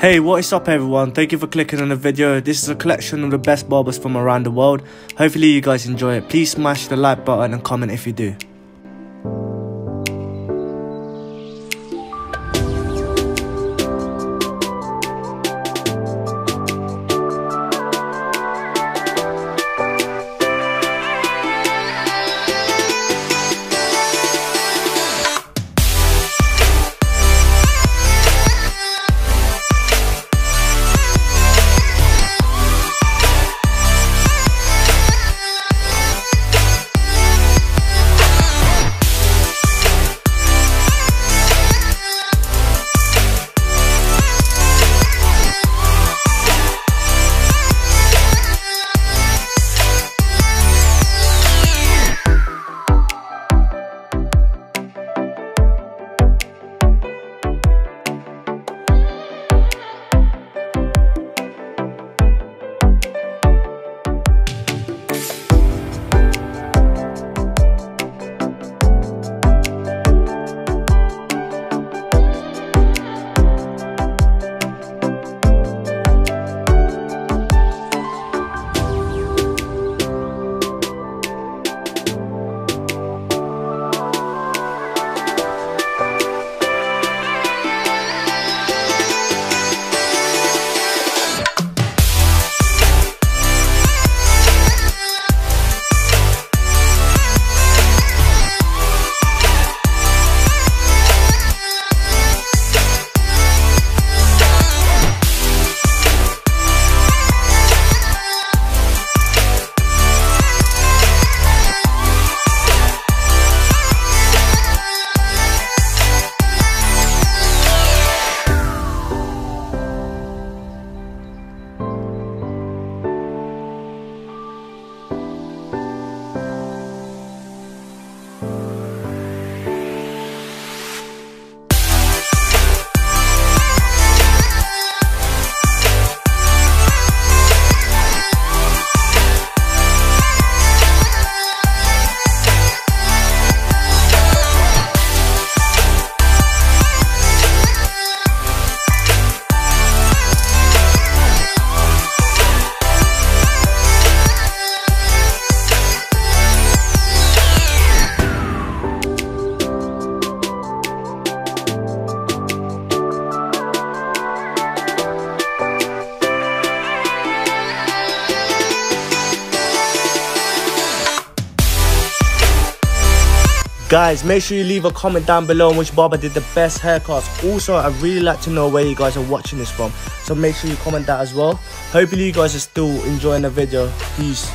Hey, what is up everyone, thank you for clicking on the video. This is a collection of the best barbers from around the world. Hopefully you guys enjoy it. Please smash the like button and comment if you do. Guys, make sure you leave a comment down below on which barber did the best haircuts. Also, I'd really like to know where you guys are watching this from, so make sure you comment that as well. Hopefully you guys are still enjoying the video. Peace.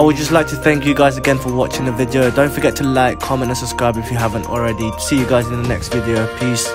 I would just like to thank you guys again for watching the video. Don't forget to like, comment and subscribe if you haven't already. See you guys in the next video. Peace.